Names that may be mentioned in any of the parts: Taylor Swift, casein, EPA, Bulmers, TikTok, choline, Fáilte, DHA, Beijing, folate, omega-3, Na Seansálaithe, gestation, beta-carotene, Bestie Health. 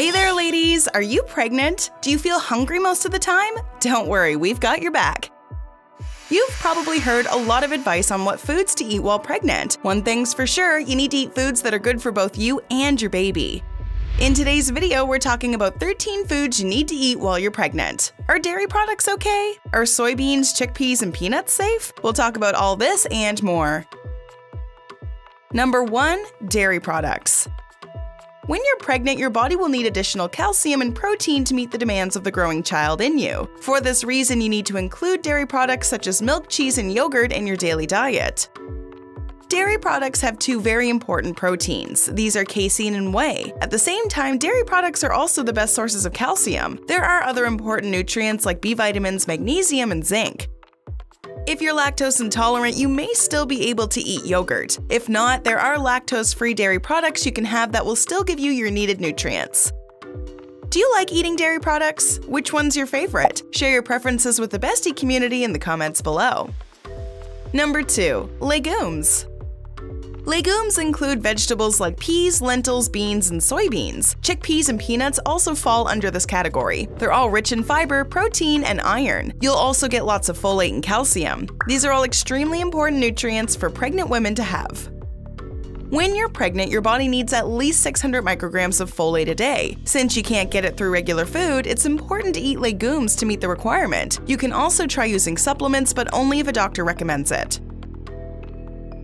Hey there, ladies! Are you pregnant? Do you feel hungry most of the time? Don't worry, we've got your back! You've probably heard a lot of advice on what foods to eat while pregnant. One thing's for sure, you need to eat foods that are good for both you and your baby. In today's video, we're talking about 13 foods you need to eat while you're pregnant. Are dairy products okay? Are soybeans, chickpeas, and peanuts safe? We'll talk about all this and more. Number 1. Dairy products. When you're pregnant, your body will need additional calcium and protein to meet the demands of the growing child in you. For this reason, you need to include dairy products such as milk, cheese, and yogurt in your daily diet. Dairy products have two very important proteins. These are casein and whey. At the same time, dairy products are also the best sources of calcium. There are other important nutrients like B vitamins, magnesium, and zinc. If you're lactose intolerant, you may still be able to eat yogurt. If not, there are lactose-free dairy products you can have that will still give you your needed nutrients. Do you like eating dairy products? Which one's your favorite? Share your preferences with the Bestie community in the comments below. Number 2. Legumes. Legumes include vegetables like peas, lentils, beans, and soybeans. Chickpeas and peanuts also fall under this category. They're all rich in fiber, protein, and iron. You'll also get lots of folate and calcium. These are all extremely important nutrients for pregnant women to have. When you're pregnant, your body needs at least 600 micrograms of folate a day. Since you can't get it through regular food, it's important to eat legumes to meet the requirement. You can also try using supplements, but only if a doctor recommends it.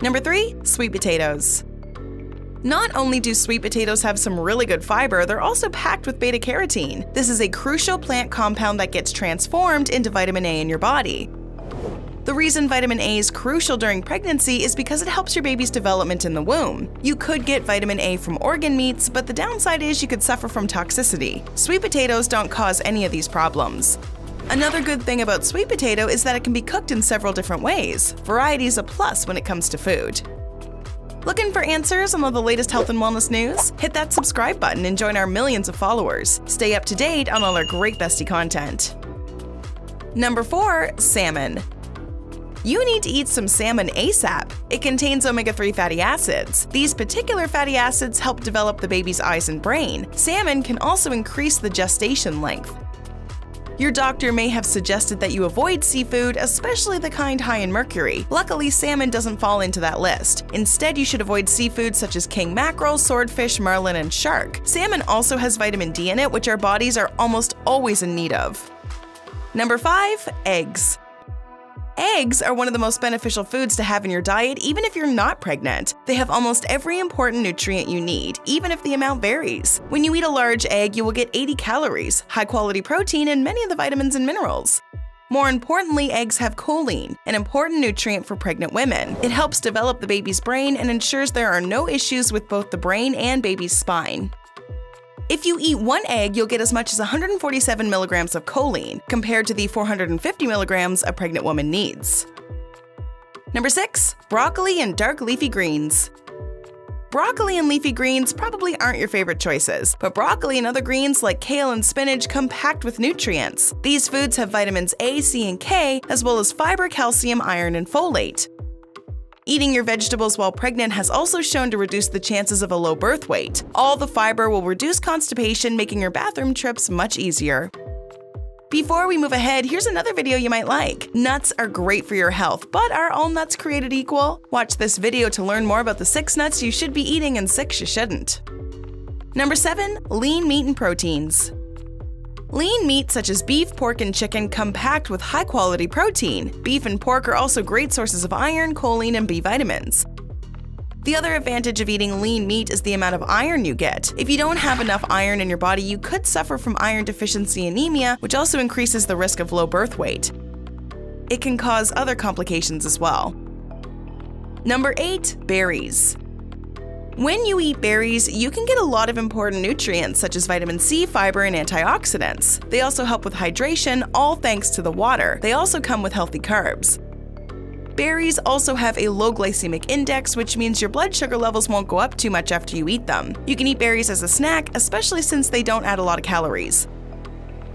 Number 3. Sweet potatoes. Not only do sweet potatoes have some really good fiber, they're also packed with beta-carotene. This is a crucial plant compound that gets transformed into vitamin A in your body. The reason vitamin A is crucial during pregnancy is because it helps your baby's development in the womb. You could get vitamin A from organ meats, but the downside is you could suffer from toxicity. Sweet potatoes don't cause any of these problems. Another good thing about sweet potato is that it can be cooked in several different ways. Variety is a plus when it comes to food. Looking for answers on all the latest health and wellness news? Hit that subscribe button and join our millions of followers. Stay up to date on all our great Bestie content. Number 4. Salmon. You need to eat some salmon ASAP. It contains omega-3 fatty acids. These particular fatty acids help develop the baby's eyes and brain. Salmon can also increase the gestation length. Your doctor may have suggested that you avoid seafood, especially the kind high in mercury. Luckily, salmon doesn't fall into that list. Instead, you should avoid seafood such as king mackerel, swordfish, marlin, and shark. Salmon also has vitamin D in it, which our bodies are almost always in need of. Number 5. Eggs. Eggs are one of the most beneficial foods to have in your diet, even if you're not pregnant. They have almost every important nutrient you need, even if the amount varies. When you eat a large egg, you will get 80 calories, high-quality protein, and many of the vitamins and minerals. More importantly, eggs have choline, an important nutrient for pregnant women. It helps develop the baby's brain and ensures there are no issues with both the brain and baby's spine. If you eat one egg, you'll get as much as 147 milligrams of choline, compared to the 450 milligrams a pregnant woman needs. Number 6. Broccoli and dark leafy greens. Broccoli and leafy greens probably aren't your favorite choices, but broccoli and other greens like kale and spinach come packed with nutrients. These foods have vitamins A, C, and K, as well as fiber, calcium, iron, and folate. Eating your vegetables while pregnant has also shown to reduce the chances of a low birth weight. All the fiber will reduce constipation, making your bathroom trips much easier. Before we move ahead, here's another video you might like. Nuts are great for your health, but are all nuts created equal? Watch this video to learn more about the 6 nuts you should be eating and 6 you shouldn't. Number 7. Lean meat and proteins. Lean meats such as beef, pork, and chicken come packed with high-quality protein. Beef and pork are also great sources of iron, choline, and B vitamins. The other advantage of eating lean meat is the amount of iron you get. If you don't have enough iron in your body, you could suffer from iron deficiency anemia, which also increases the risk of low birth weight. It can cause other complications as well. Number 8. Berries. When you eat berries, you can get a lot of important nutrients such as vitamin C, fiber, and antioxidants. They also help with hydration, all thanks to the water. They also come with healthy carbs. Berries also have a low glycemic index, which means your blood sugar levels won't go up too much after you eat them. You can eat berries as a snack, especially since they don't add a lot of calories.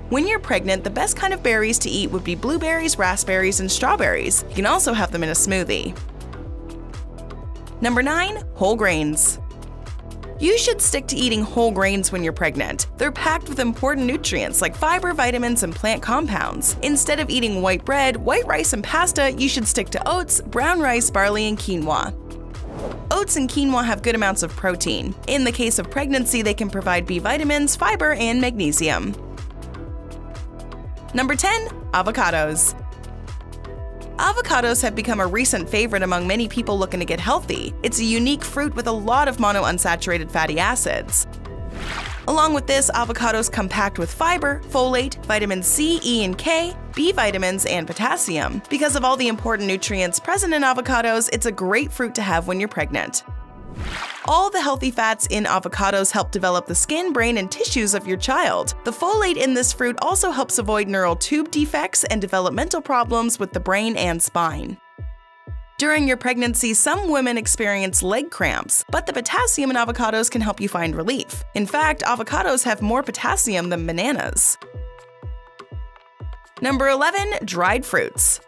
When you're pregnant, the best kind of berries to eat would be blueberries, raspberries, and strawberries. You can also have them in a smoothie. Number 9. Whole grains. You should stick to eating whole grains when you're pregnant. They're packed with important nutrients like fiber, vitamins, and plant compounds. Instead of eating white bread, white rice, and pasta, you should stick to oats, brown rice, barley, and quinoa. Oats and quinoa have good amounts of protein. In the case of pregnancy, they can provide B vitamins, fiber, and magnesium. Number 10. Avocados. Avocados have become a recent favorite among many people looking to get healthy. It's a unique fruit with a lot of monounsaturated fatty acids. Along with this, avocados come packed with fiber, folate, vitamin C, E, and K, B vitamins, and potassium. Because of all the important nutrients present in avocados, it's a great fruit to have when you're pregnant. All the healthy fats in avocados help develop the skin, brain, and tissues of your child. The folate in this fruit also helps avoid neural tube defects and developmental problems with the brain and spine. During your pregnancy, some women experience leg cramps, but the potassium in avocados can help you find relief. In fact, avocados have more potassium than bananas. Number 11. Dried fruits.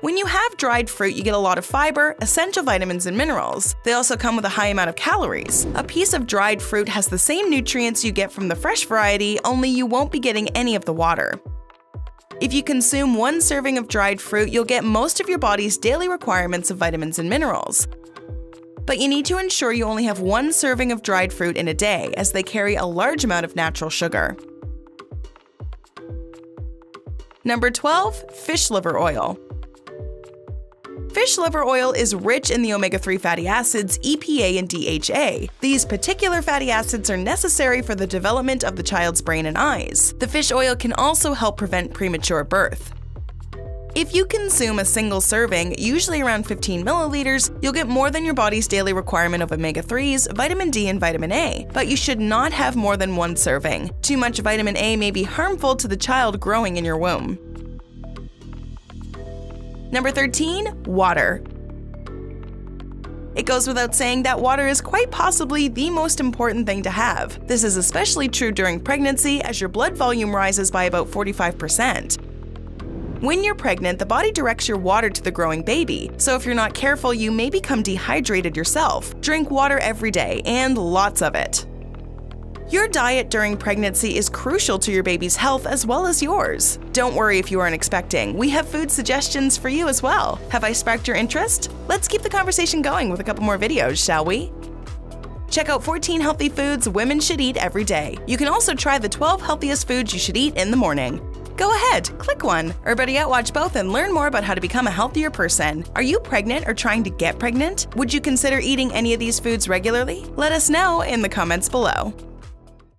When you have dried fruit, you get a lot of fiber, essential vitamins, and minerals. They also come with a high amount of calories. A piece of dried fruit has the same nutrients you get from the fresh variety, only you won't be getting any of the water. If you consume one serving of dried fruit, you'll get most of your body's daily requirements of vitamins and minerals. But you need to ensure you only have one serving of dried fruit in a day, as they carry a large amount of natural sugar. Number 12. Fish liver oil. Fish liver oil is rich in the omega-3 fatty acids EPA and DHA. These particular fatty acids are necessary for the development of the child's brain and eyes. The fish oil can also help prevent premature birth. If you consume a single serving, usually around 15 milliliters, you'll get more than your body's daily requirement of omega-3s, vitamin D, and vitamin A, but you should not have more than one serving. Too much vitamin A may be harmful to the child growing in your womb. Number 13. Water. It goes without saying that water is quite possibly the most important thing to have. This is especially true during pregnancy, as your blood volume rises by about 45%. When you're pregnant, the body directs your water to the growing baby, so if you're not careful, you may become dehydrated yourself. Drink water every day, and lots of it. Your diet during pregnancy is crucial to your baby's health as well as yours. Don't worry if you aren't expecting. We have food suggestions for you as well. Have I sparked your interest? Let's keep the conversation going with a couple more videos, shall we? Check out 14 healthy foods women should eat every day. You can also try the 12 healthiest foods you should eat in the morning. Go ahead, click one, or better yet, watch both and learn more about how to become a healthier person. Are you pregnant or trying to get pregnant? Would you consider eating any of these foods regularly? Let us know in the comments below.